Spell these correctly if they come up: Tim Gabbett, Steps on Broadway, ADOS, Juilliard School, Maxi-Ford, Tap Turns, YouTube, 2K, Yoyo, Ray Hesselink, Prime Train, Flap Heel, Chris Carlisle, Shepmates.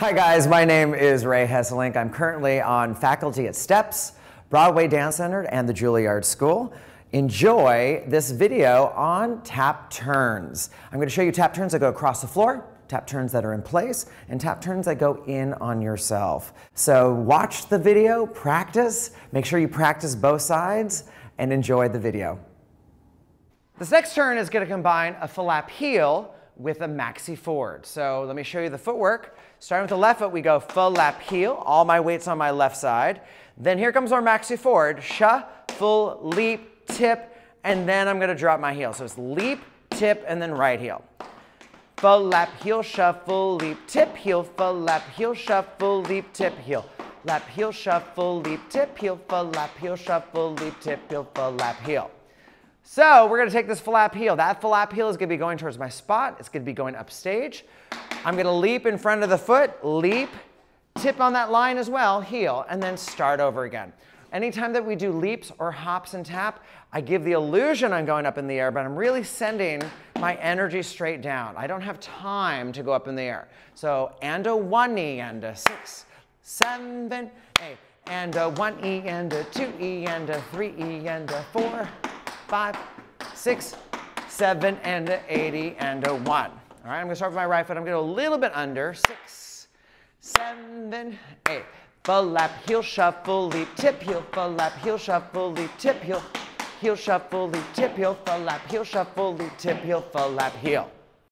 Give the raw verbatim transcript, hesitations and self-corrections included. Hi guys, my name is Ray Hesselink. I'm currently on faculty at Steps, Broadway Dance Center, and the Juilliard School. Enjoy this video on tap turns. I'm going to show you tap turns that go across the floor, tap turns that are in place, and tap turns that go in on yourself. So watch the video, practice, make sure you practice both sides, and enjoy the video. This next turn is going to combine a flap heel with a maxi-ford. So let me show you the footwork. Starting with the left foot, we go flap heel, all my weight's on my left side. Then here comes our maxi-ford, shuffle, leap, tip, and then I'm gonna drop my heel. So it's leap, tip, and then right heel. Flap heel, shuffle, leap, tip, heel, flap heel, shuffle, leap, tip, heel. Flap heel, shuffle, leap, tip, heel, flap heel, shuffle, leap, tip, heel, flap heel. So we're gonna take this flap heel. That flap heel is gonna be going towards my spot. It's gonna be going upstage. I'm gonna leap in front of the foot, leap, tip on that line as well, heel, and then start over again. Anytime that we do leaps or hops and tap, I give the illusion I'm going up in the air, but I'm really sending my energy straight down. I don't have time to go up in the air. So, and a one knee, and a six, seven, eight, and a one E, and a two E, and a three E, and a four, five, six, seven, and an eighty, and a one. All right, I'm gonna start with my right foot. I'm gonna go a little bit under, six, seven, eight. Flap, heel, shuffle, leap, tip, heel, flap, heel, shuffle, leap, tip, heel, heel, shuffle, leap, tip, heel, flap, heel, shuffle, leap, tip, heel, flap, heel.